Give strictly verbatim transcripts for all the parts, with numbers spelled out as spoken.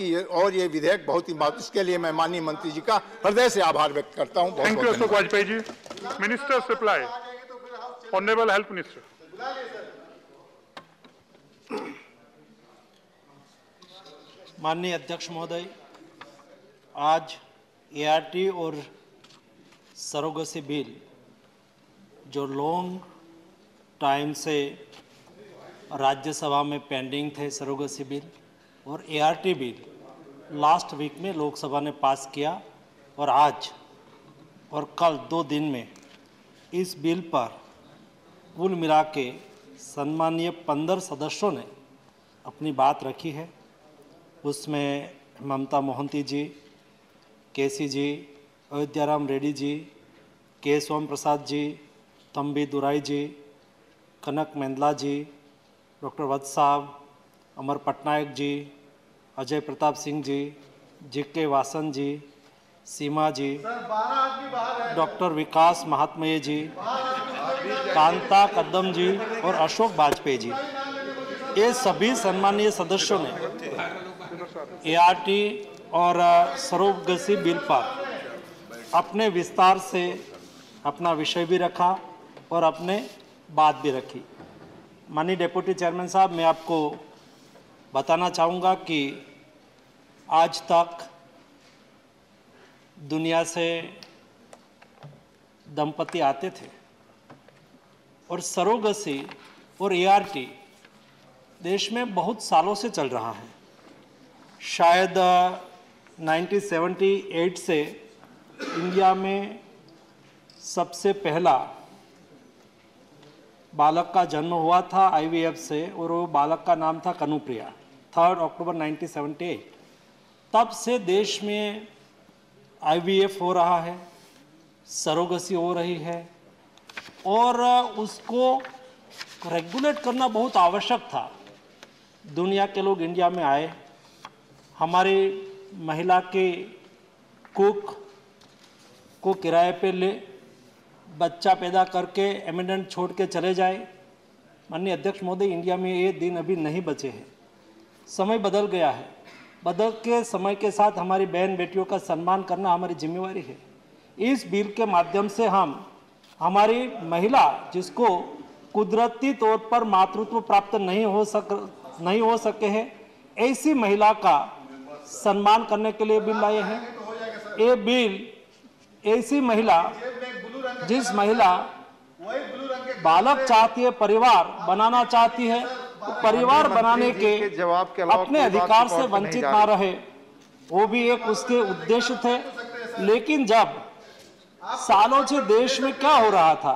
आपकी ये और ये विधेयक बहुत ही महत्व, इसके लिए मैं माननीय मंत्री जी का हृदय से आभार व्यक्त करता हूँ। Thank you Ashok Vajpayee ji. Ministers reply, honourable health minister. माननीय अध्यक्ष महोदय, आज एआरटी और सरोगेसी बिल जो लॉन्ग टाइम से राज्यसभा में पेंडिंग थे, सरोगेसी बिल और एआरटी बिल लास्ट वीक में लोकसभा ने पास किया और आज और कल दो दिन में इस बिल पर कुल मिला के सम्मानीय पंद्रह सदस्यों ने अपनी बात रखी है। उसमें ममता मोहन्ती जी, केसी जी, अयोध्या राम रेड्डी जी, के सोम प्रसाद जी, तंबी दुराई जी, कनक मेंदला जी, डॉक्टर वत्स साहब, अमर पटनायक जी, अजय प्रताप सिंह जी, जेके वासन जी, सीमा जी, डॉक्टर विकास महात्मे जी, कांता कदम जी और अशोक वाजपेयी जी, ये सभी सम्मानीय सदस्यों ने एआरटी और सरोगेसी बिल पर अपने विस्तार से अपना विषय भी रखा और अपने बात भी रखी। माननीय डिप्टी चेयरमैन साहब, मैं आपको बताना चाहूँगा कि आज तक दुनिया से दंपति आते थे और सरोगेसी और एआरटी देश में बहुत सालों से चल रहा है। शायद नाइनटीन सेवेंटी एट से इंडिया में सबसे पहला बालक का जन्म हुआ था आईवीएफ से और वो बालक का नाम था Kanupriya, third October nineteen seventy eight. तब से देश में आईवीएफ हो रहा है, सरोगेसी हो रही है और उसको रेगुलेट करना बहुत आवश्यक था। दुनिया के लोग इंडिया में आए, हमारी महिला के कुक को किराए पे ले, बच्चा पैदा करके एमिडेंट छोड़ के चले जाए। माननीय अध्यक्ष महोदय, इंडिया में ये दिन अभी नहीं बचे हैं। समय बदल गया है, बदल के समय के साथ हमारी बहन बेटियों का सम्मान करना हमारी जिम्मेवारी है। इस बिल के माध्यम से हम हमारी महिला जिसको कुदरती तौर पर मातृत्व प्राप्त नहीं हो सक नहीं हो सके हैं, ऐसी महिला का सम्मान करने के लिए बिल लाए हैं। ये बिल ऐसी महिला जिस महिला बालक चाहती है, परिवार बनाना चाहती है, तो परिवार बनाने के जवाब के अपने अधिकार से वंचित ना रहे, वो भी एक उसके उद्देश्य थे। लेकिन जब सालों से देश में क्या हो रहा था,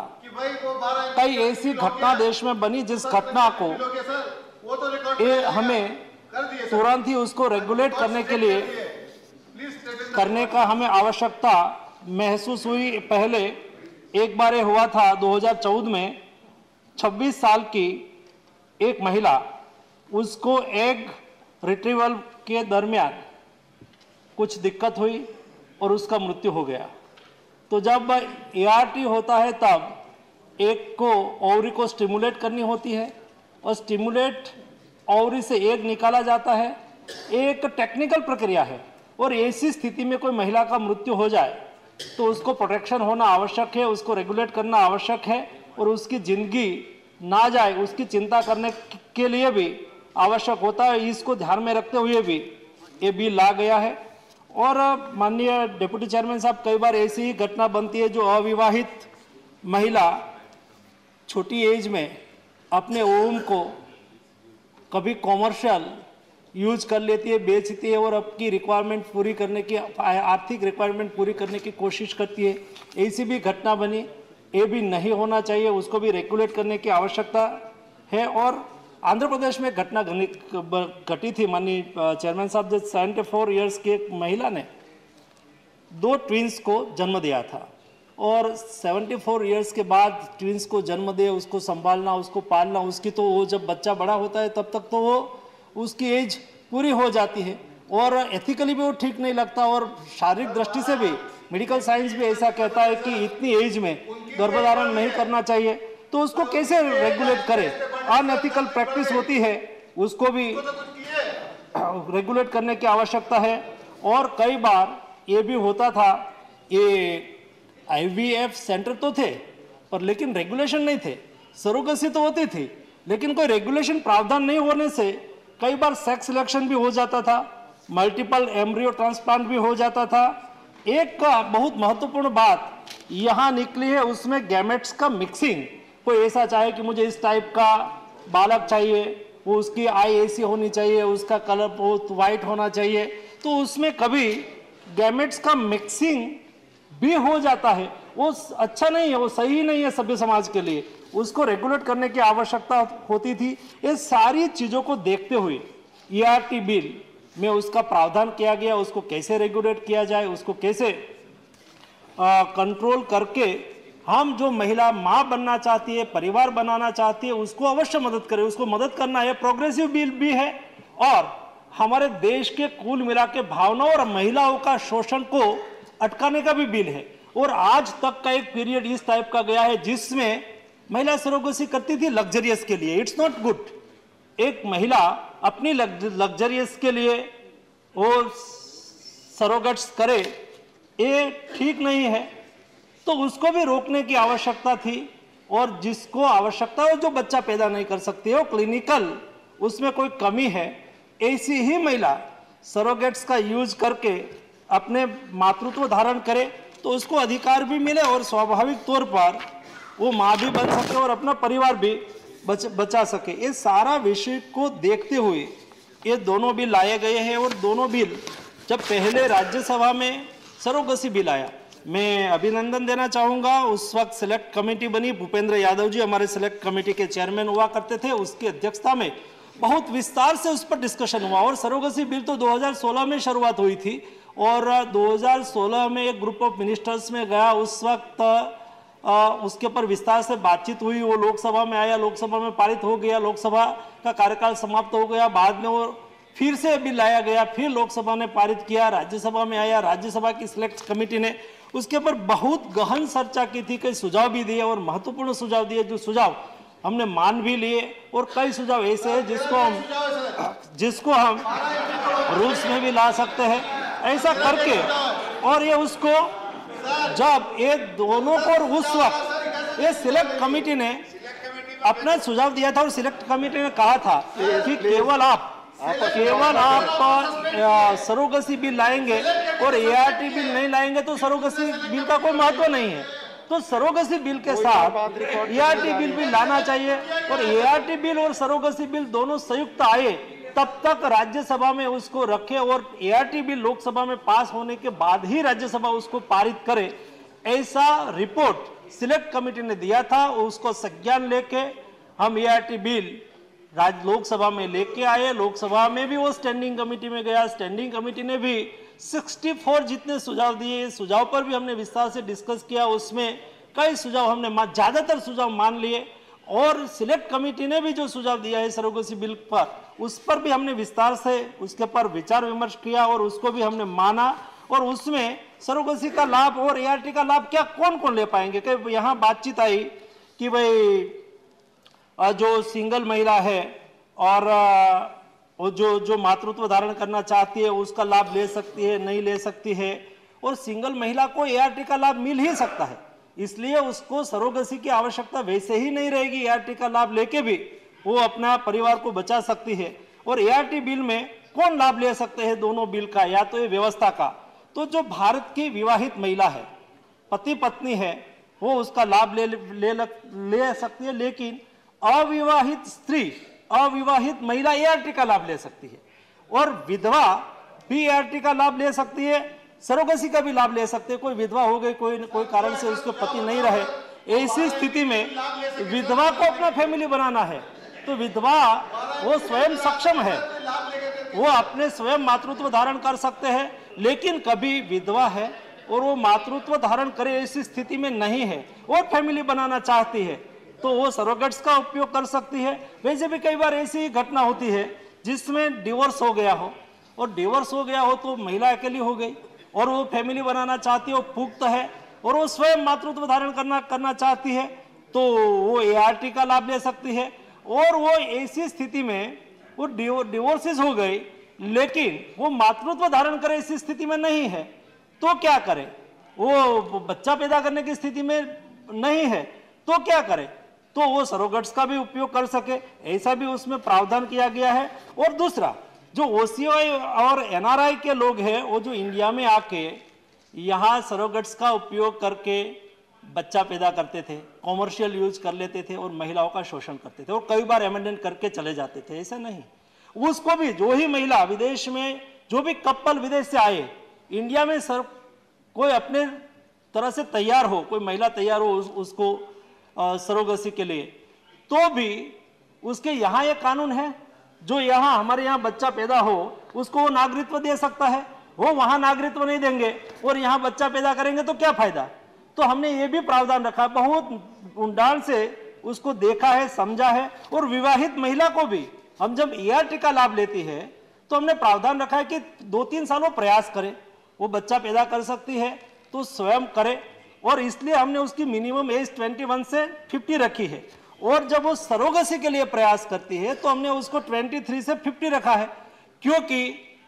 कई ऐसी घटना देश में बनी जिस घटना को ये हमें तुरंत ही उसको रेगुलेट करने के लिए करने का हमें आवश्यकता महसूस हुई। पहले एक बार ये हुआ था दो हज़ार चौदह में, छब्बीस साल की एक महिला उसको एग रिट्रीवल के दरमियान कुछ दिक्कत हुई और उसका मृत्यु हो गया। तो जब एआरटी होता है तब एग को ओवरी को स्टिमुलेट करनी होती है और स्टिमुलेट ओवरी से एग निकाला जाता है। एक टेक्निकल प्रक्रिया है और ऐसी स्थिति में कोई महिला का मृत्यु हो जाए तो उसको प्रोटेक्शन होना आवश्यक है, उसको रेगुलेट करना आवश्यक है और उसकी ज़िंदगी ना जाए उसकी चिंता करने के लिए भी आवश्यक होता है। इसको ध्यान में रखते हुए भी ये बिल ला गया है। और माननीय डिप्टी चेयरमैन साहब, कई बार ऐसी ही घटना बनती है जो अविवाहित महिला छोटी एज में अपने ओवम को कभी कॉमर्शियल यूज कर लेती है, बेचती है और अपनी रिक्वायरमेंट पूरी करने की, आर्थिक रिक्वायरमेंट पूरी करने की कोशिश करती है। ऐसी भी घटना बनी, ये भी नहीं होना चाहिए, उसको भी रेगुलेट करने की आवश्यकता है। और आंध्र प्रदेश में घटना घटी थी माननीय चेयरमैन साहब, जब सेवेंटी फोर ईयर्स की एक महिला ने दो ट्विंस को जन्म दिया था और सेवेंटी फोर ईयर्स के बाद ट्विंस को जन्म दे, उसको संभालना, उसको पालना, उसकी तो वो जब बच्चा बड़ा होता है तब तक तो वो उसकी एज पूरी हो जाती है और एथिकली भी वो ठीक नहीं लगता और शारीरिक दृष्टि से भी मेडिकल साइंस भी ऐसा कहता है कि इतनी एज में गर्भधारण नहीं करना चाहिए। तो उसको कैसे रेगुलेट करें? अनएथिकल प्रैक्टिस होती है, उसको भी रेगुलेट करने की आवश्यकता है। और कई बार ये भी होता था, ये आईवीएफ सेंटर तो थे पर लेकिन रेगुलेशन नहीं थे, सरोगेसी तो होती थी लेकिन कोई रेगुलेशन प्रावधान नहीं होने से कई बार सेक्स सिलेक्शन भी हो जाता था, मल्टीपल एम्ब्रियो ट्रांसप्लांट भी हो जाता था। एक का बहुत महत्वपूर्ण बात यहाँ निकली है, उसमें गैमेट्स का मिक्सिंग, कोई ऐसा चाहे कि मुझे इस टाइप का बालक चाहिए, वो उसकी आई ऐसी होनी चाहिए, उसका कलर बहुत वाइट होना चाहिए, तो उसमें कभी गैमेट्स का मिक्सिंग भी हो जाता है, वो अच्छा नहीं है, वो सही नहीं है सभ्य समाज के लिए, उसको रेगुलेट करने की आवश्यकता होती थी। ये सारी चीज़ों को देखते हुए ई आर टी बिल में उसका प्रावधान किया गया, उसको कैसे रेगुलेट किया जाए, उसको कैसे कंट्रोल करके हम जो महिला माँ बनना चाहती है, परिवार बनाना चाहती है, उसको अवश्य मदद करें, उसको मदद करना है। प्रोग्रेसिव बिल भी है और हमारे देश के कुल मिला के भावनाओं और महिलाओं का शोषण को अटकाने का भी बिल है। और आज तक का एक पीरियड इस टाइप का गया है जिसमें महिला सरोगेसी करती थी लग्जरियस के लिए, इट्स नॉट गुड। एक महिला अपनी लग्जरियस के लिए वो सरोगेट्स करे, ये ठीक नहीं है, तो उसको भी रोकने की आवश्यकता थी। और जिसको आवश्यकता हो, जो बच्चा पैदा नहीं कर सकती है, वो क्लिनिकल उसमें कोई कमी है, ऐसी ही महिला सरोगेट्स का यूज करके अपने मातृत्व धारण करे तो उसको अधिकार भी मिले और स्वाभाविक तौर पर वो माँ भी बन सके और अपना परिवार भी बच, बचा सके। इस सारा विषय को देखते हुए ये दोनों बिल लाए गए हैं। और दोनों बिल जब पहले राज्यसभा में सरोगेसी बिल आया, मैं अभिनंदन देना चाहूँगा, उस वक्त सिलेक्ट कमेटी बनी, भूपेंद्र यादव जी हमारे सिलेक्ट कमेटी के चेयरमैन हुआ करते थे, उसकी अध्यक्षता में बहुत विस्तार से उस पर डिस्कशन हुआ। और सरोगेसी बिल तो दो हज़ार सोलह में शुरुआत हुई थी और दो हज़ार सोलह में एक ग्रुप ऑफ मिनिस्टर्स में गया, उस वक्त आ, उसके पर विस्तार से बातचीत हुई, वो लोकसभा में आया, लोकसभा में पारित हो गया, लोकसभा का कार्यकाल समाप्त हो गया। बाद में वो फिर से बिल लाया गया, फिर लोकसभा ने पारित किया, राज्यसभा में आया, राज्यसभा की सिलेक्ट कमेटी ने उसके पर बहुत गहन चर्चा की थी, कई सुझाव भी दिए और महत्वपूर्ण सुझाव दिए, जो सुझाव हमने मान भी लिए। और कई सुझाव ऐसे हैं जिसको हम जिसको हम रूल्स में भी ला सकते हैं, ऐसा करके। और ये उसको जब ये दोनों को उस वक्त ये सिलेक्ट कमेटी ने अपना सुझाव दिया था और सिलेक्ट कमेटी ने कहा था कि केवल आप केवल आप सरोगेसी बिल लाएंगे और एआरटी बिल नहीं लाएंगे तो सरोगेसी बिल का कोई महत्व नहीं है। तो सरोगेसी बिल के साथ एआरटी बिल भी लाना चाहिए और एआरटी बिल और सरोगेसी बिल दोनों संयुक्त आए तब तक राज्यसभा में उसको रखे और एआरटी बिल लोकसभा में पास होने के बाद ही राज्यसभा उसको पारित करे, ऐसा रिपोर्ट सिलेक्ट कमेटी ने दिया था। उसको संज्ञान लेके हम एआरटी बिल राज्य लोकसभा में लेके आए। लोकसभा में भी वो स्टैंडिंग कमेटी में गया, स्टैंडिंग कमेटी ने भी चौंसठ जितने सुझाव दिए, सुझाव पर भी हमने विस्तार से डिस्कस किया, उसमें कई सुझाव हमने ज़्यादातर सुझाव मान लिए। और सिलेक्ट कमेटी ने भी जो सुझाव दिया है सरोगेसी बिल पर, उस पर भी हमने विस्तार से उसके पर विचार विमर्श किया और उसको भी हमने माना। और उसमें सरोगेसी का लाभ और एआरटी का लाभ क्या कौन कौन ले पाएंगे, कि यहाँ बातचीत आई कि भाई जो सिंगल महिला है और और जो जो मातृत्व धारण करना चाहती है उसका लाभ ले सकती है, नहीं ले सकती है। और सिंगल महिला को एआरटी का लाभ मिल ही सकता है, इसलिए उसको सरोगेसी की आवश्यकता वैसे ही नहीं रहेगी, एआरटी का लाभ लेके भी वो अपना परिवार को बचा सकती है। और एआरटी बिल में कौन लाभ ले सकते हैं दोनों बिल का, या तो ये व्यवस्था का, तो जो भारत की विवाहित महिला है, पति पत्नी है, वो उसका लाभ ले, ले, ले सकती है। लेकिन अविवाहित स्त्री, अविवाहित महिला एआरटी का लाभ ले सकती है और विधवा भी एआरटी का लाभ ले सकती है, सरोगेसी का भी लाभ ले सकते हैं। कोई विधवा हो गई, कोई कोई कारण से उसके पति नहीं रहे, ऐसी स्थिति में विधवा को अपना फैमिली बनाना है तो विधवा वो स्वयं सक्षम है, वो अपने स्वयं मातृत्व धारण कर सकते हैं। लेकिन कभी विधवा है और वो मातृत्व धारण करे ऐसी स्थिति में नहीं है और फैमिली बनाना चाहती है तो वो सरोगेट्स का उपयोग कर सकती है। वैसे भी कई बार ऐसी घटना होती है जिसमें डिवोर्स हो गया हो और डिवोर्स हो गया हो तो महिला अकेली हो गई और वो फैमिली बनाना चाहती है, वो पुख्त है और वो स्वयं मातृत्व धारण करना करना चाहती है तो वो एआरटी का लाभ ले सकती है। और वो ऐसी स्थिति में वो डिवोर्सेस हो गई लेकिन वो मातृत्व धारण करे इस स्थिति में नहीं है तो क्या करे, वो बच्चा पैदा करने की स्थिति में नहीं है तो क्या करे, तो वो सरोगेट्स का भी उपयोग कर सके, ऐसा भी उसमें प्रावधान किया गया है। और दूसरा जो ओ सी आई और एन आर आई के लोग हैं वो जो इंडिया में आके यहाँ सरोगेट्स का उपयोग करके बच्चा पैदा करते थे, कॉमर्शियल यूज कर लेते थे और महिलाओं का शोषण करते थे और कई बार एमेंडमेंट करके चले जाते थे। ऐसा नहीं, उसको भी जो ही महिला विदेश में, जो भी कपल विदेश से आए इंडिया में, सर कोई अपने तरह से तैयार हो, कोई महिला तैयार हो उस, उसको आ, सरोगेसी के लिए, तो भी उसके यहाँ ये कानून है जो यहाँ हमारे यहाँ बच्चा पैदा हो उसको वो नागरिकत्व दे सकता है, वो वहाँ नागरिकत्व नहीं देंगे और यहाँ बच्चा पैदा करेंगे तो क्या फायदा। तो हमने ये भी प्रावधान रखा, बहुत उंडान से उसको देखा है, समझा है। और विवाहित महिला को भी हम जब ई आर टी का लाभ लेती है तो हमने प्रावधान रखा है कि दो तीन साल वो प्रयास करे, वो बच्चा पैदा कर सकती है तो स्वयं करे, और इसलिए हमने उसकी मिनिमम एज इक्कीस से पचास रखी है। और जब वो सरोगेसी के लिए प्रयास करती है तो हमने उसको तेईस से पचास रखा है, क्योंकि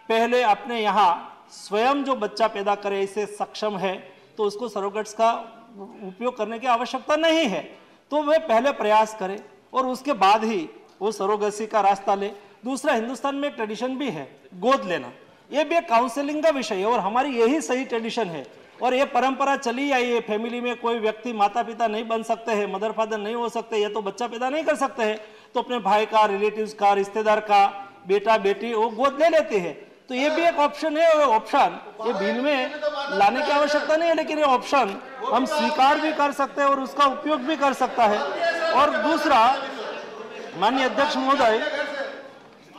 पहले अपने यहाँ स्वयं जो बच्चा पैदा करे इसे सक्षम है तो उसको सरोगेट्स का उपयोग करने की आवश्यकता नहीं है, तो वे पहले प्रयास करें और उसके बाद ही वो सरोगेसी का रास्ता ले। दूसरा, हिंदुस्तान में ट्रेडिशन भी है गोद लेना, ये भी एक काउंसिलिंग का विषय है और हमारी यही सही ट्रेडिशन है और ये परंपरा चली आई है। फैमिली में कोई व्यक्ति माता पिता नहीं बन सकते हैं, मदर फादर नहीं हो सकते, ये तो बच्चा पैदा नहीं कर सकते हैं, तो अपने भाई का, रिलेटिव्स का, रिश्तेदार का बेटा बेटी वो गोद ले लेते हैं। तो ये भी एक ऑप्शन है और ऑप्शन ये बिल में लाने की आवश्यकता नहीं है, लेकिन ये ऑप्शन हम स्वीकार भी कर सकते हैं और उसका उपयोग भी कर सकता है। और दूसरा, माननीय अध्यक्ष महोदय,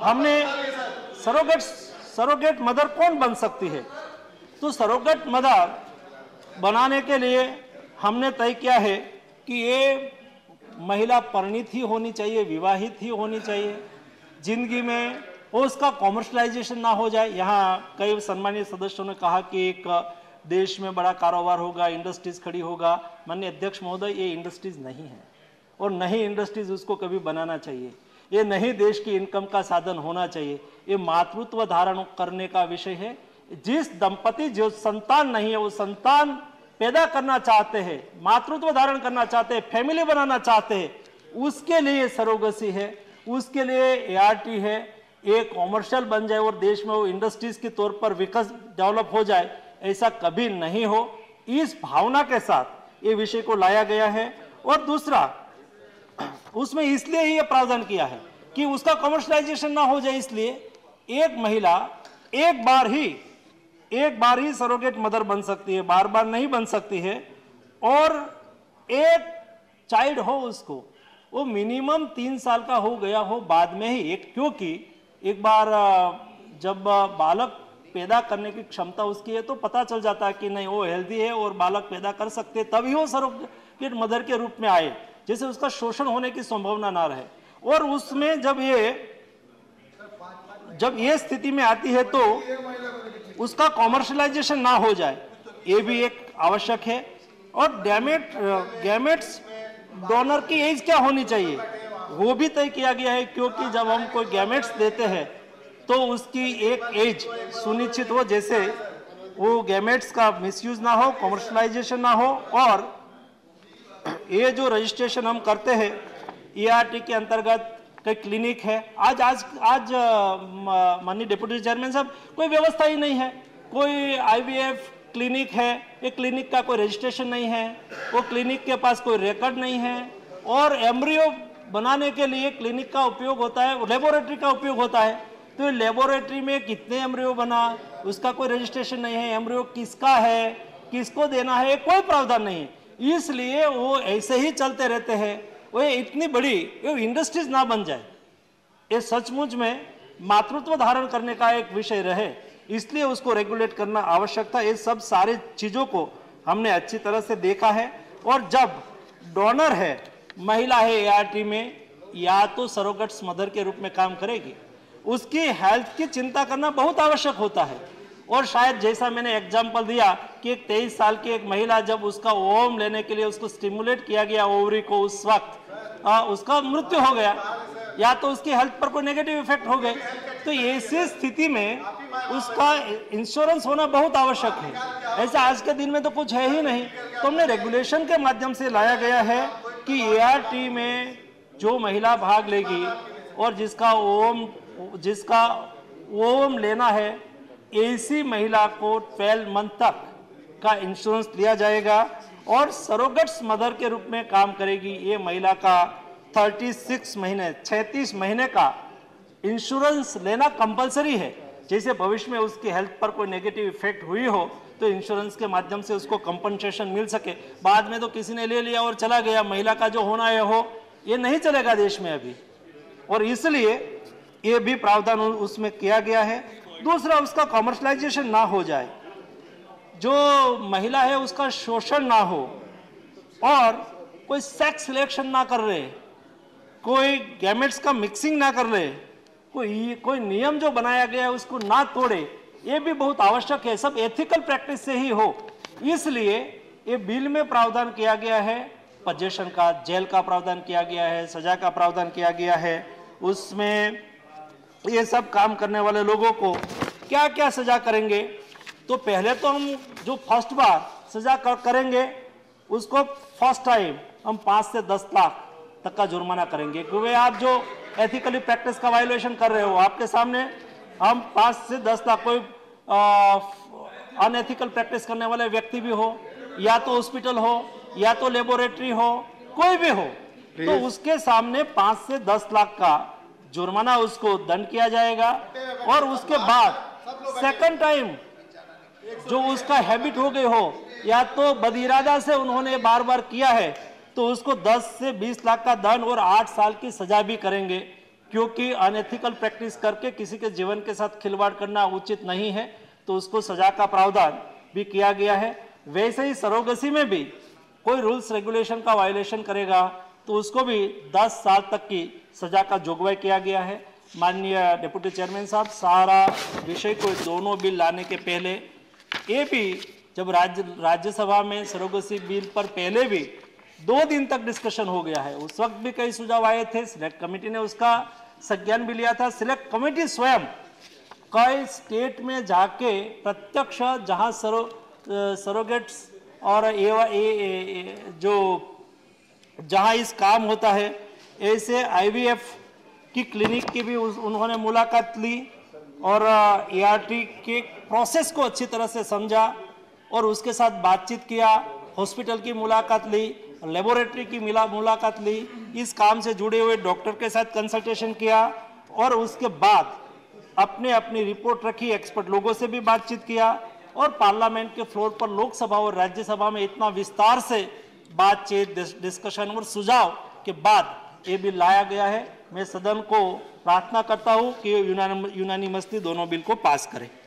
हमने सरोगेट सरोगेट मदर कौन बन सकती है, तो सरोगेट मदर बनाने के लिए हमने तय किया है कि ये महिला परिणीत ही होनी चाहिए, विवाहित ही होनी चाहिए, जिंदगी में और उसका कॉमर्शलाइजेशन ना हो जाए। यहाँ कई सम्मानित सदस्यों ने कहा कि एक देश में बड़ा कारोबार होगा, इंडस्ट्रीज खड़ी होगा। माननीय अध्यक्ष महोदय, ये इंडस्ट्रीज नहीं है और नहीं इंडस्ट्रीज उसको कभी बनाना चाहिए, ये नहीं देश की इनकम का साधन होना चाहिए, ये मातृत्व धारण करने का विषय है। जिस दंपति जो संतान नहीं है, वो संतान पैदा करना चाहते हैं, मातृत्व धारण करना चाहते हैं, फैमिली बनाना चाहते हैं, उसके लिए सरोगेसी है, उसके लिए ए आर टी है। एक कॉमर्शियल बन जाए और देश में वो इंडस्ट्रीज के तौर पर विकसित डेवलप हो जाए, ऐसा कभी नहीं हो, इस भावना के साथ ये विषय को लाया गया है। और दूसरा, उसमें इसलिए ही ये प्रावधान किया है कि उसका कॉमर्शलाइजेशन ना हो जाए, इसलिए एक महिला एक बार ही एक बार ही सरोगेट मदर बन सकती है, बार बार नहीं बन सकती है। और एक चाइल्ड हो, उसको वो मिनिमम तीन साल का हो गया हो बाद में ही एक, क्योंकि एक बार जब बालक पैदा करने की क्षमता उसकी है तो पता चल जाता है कि नहीं वो हेल्दी है और बालक पैदा कर सकते, तभी वो सरोगेट मदर के रूप में आए, जैसे उसका शोषण होने की संभावना ना रहे। और उसमें जब ये जब ये स्थिति में आती है तो उसका कॉमर्शलाइजेशन ना हो जाए, ये भी एक आवश्यक है। और गैमेट गैमेट्स डोनर की एज क्या होनी चाहिए वो भी तय किया गया है, क्योंकि जब हम कोई गैमेट्स देते हैं तो उसकी एक एज सुनिश्चित हो, जैसे वो गैमेट्स का मिसयूज ना हो, कॉमर्शलाइजेशन ना हो। और ये जो रजिस्ट्रेशन हम करते हैं ई आर टी के अंतर्गत, कई क्लिनिक है, आज आज आज माननीय डिप्टी चेयरमैन साहब, कोई व्यवस्था ही नहीं है, कोई आई वी एफ क्लिनिक है, ये क्लिनिक का कोई रजिस्ट्रेशन नहीं है, वो क्लिनिक के पास कोई रिकॉर्ड नहीं है। और एम्ब्रियो बनाने के लिए क्लिनिक का उपयोग होता है, लेबोरेटरी का उपयोग होता है, तो लेबोरेटरी में कितने एम्ब्रियो बना उसका कोई रजिस्ट्रेशन नहीं है, एम्ब्रियो किसका है, किसको देना है, कोई प्रावधान नहीं है, इसलिए वो ऐसे ही चलते रहते हैं। वो इतनी बड़ी इंडस्ट्रीज ना बन जाए, ये सचमुच में मातृत्व धारण करने का एक विषय रहे, इसलिए उसको रेगुलेट करना आवश्यक था। ये सब सारे चीज़ों को हमने अच्छी तरह से देखा है। और जब डोनर है, महिला है, ए आर टी में या तो सरोगेट्स मदर के रूप में काम करेगी, उसकी हेल्थ की चिंता करना बहुत आवश्यक होता है। और शायद जैसा मैंने एग्जाम्पल दिया कि एक तेईस साल की एक महिला जब उसका ओवम लेने के लिए उसको स्टिमुलेट किया गया, ओवरी को, उस वक्त आ, उसका मृत्यु हो गया, या तो उसकी हेल्थ पर कोई नेगेटिव इफेक्ट हो गए, तो ऐसी स्थिति में उसका इंश्योरेंस होना बहुत आवश्यक है। ऐसा आज के दिन में तो कुछ है ही नहीं, तो हमने रेगुलेशन के माध्यम से लाया गया है कि एआरटी में जो महिला भाग लेगी और जिसका ओम जिसका ओम लेना है, ऐसी महिला को ट्वेल्व मंथ तक का इंश्योरेंस दिया जाएगा और सरोगेट्स मदर के रूप में काम करेगी ये महिला का छत्तीस महीने छत्तीस महीने का इंश्योरेंस लेना कंपलसरी है। जैसे भविष्य में उसकी हेल्थ पर कोई नेगेटिव इफेक्ट हुई हो तो इंश्योरेंस के माध्यम से उसको कंपनसेशन मिल सके। बाद में तो किसी ने ले लिया और चला गया, महिला का जो होना है हो, ये नहीं चलेगा देश में अभी, और इसलिए ये भी प्रावधान उसमें किया गया है। दूसरा, उसका कॉमर्शलाइजेशन ना हो जाए, जो महिला है उसका शोषण ना हो, और कोई सेक्स सिलेक्शन ना कर रहे, कोई गैमेट्स का मिक्सिंग ना कर रहे, कोई कोई नियम जो बनाया गया है उसको ना तोड़े, ये भी बहुत आवश्यक है। सब एथिकल प्रैक्टिस से ही हो, इसलिए ये बिल में प्रावधान किया गया है। पजेशन का, जेल का प्रावधान किया गया है, सजा का प्रावधान किया गया है। उसमें ये सब काम करने वाले लोगों को क्या क्या सजा करेंगे, तो पहले तो हम जो फर्स्ट बार सजा कर, करेंगे उसको फर्स्ट टाइम हम पाँच से दस लाख तक का जुर्माना करेंगे, क्योंकि आप जो एथिकली प्रैक्टिस का वायोलेशन कर रहे हो, आपके सामने हम पाँच से दस लाख कोई अनएथिकल प्रैक्टिस करने वाले व्यक्ति भी हो, या तो हॉस्पिटल हो, या तो लेबोरेटरी हो, कोई भी हो, तो उसके सामने पाँच से दस लाख का जुर्माना उसको दंड किया जाएगा। और उसके बाद सेकंड टाइम जो उसका हैबिट हो गई हो, या तो बदइरादा से उन्होंने बार बार किया है, तो उसको दस से बीस लाख का दंड और आठ साल की सजा भी करेंगे, क्योंकि अनएथिकल प्रैक्टिस करके किसी के जीवन के साथ खिलवाड़ करना उचित नहीं है, तो उसको सजा का प्रावधान भी किया गया है। वैसे ही सरोगेसी में भी कोई रूल्स रेगुलेशन का वायोलेशन करेगा तो उसको भी दस साल तक की सजा का जोगवाई किया गया है। माननीय डिप्टी चेयरमैन साहब, सारा विषय को दोनों बिल लाने के पहले ये भी, जब राज्य राज्यसभा में सरोगेसी बिल पर पहले भी दो दिन तक डिस्कशन हो गया है, उस वक्त भी कई सुझाव आए थे, सिलेक्ट कमेटी ने उसका संज्ञान भी लिया था। सिलेक्ट कमेटी स्वयं कई स्टेट में जाके प्रत्यक्ष जहां सरो सरोगेट्स और ए, ए, ए, जो जहां इस काम होता है, ऐसे आईवीएफ की क्लिनिक की भी उस, उन्होंने मुलाकात ली और एआरटी के प्रोसेस को अच्छी तरह से समझा और उसके साथ बातचीत किया, हॉस्पिटल की मुलाकात ली, लेबोरेटरी की मिला मुलाकात ली, इस काम से जुड़े हुए डॉक्टर के साथ कंसल्टेशन किया और उसके बाद अपने अपनी रिपोर्ट रखी, एक्सपर्ट लोगों से भी बातचीत किया और पार्लियामेंट के फ्लोर पर लोकसभा और राज्यसभा में इतना विस्तार से बातचीत, डिस्कशन और सुझाव के बाद ये बिल लाया गया है। मैं सदन को प्रार्थना करता हूँ कि यूनानिमसली दोनों बिल को पास करें।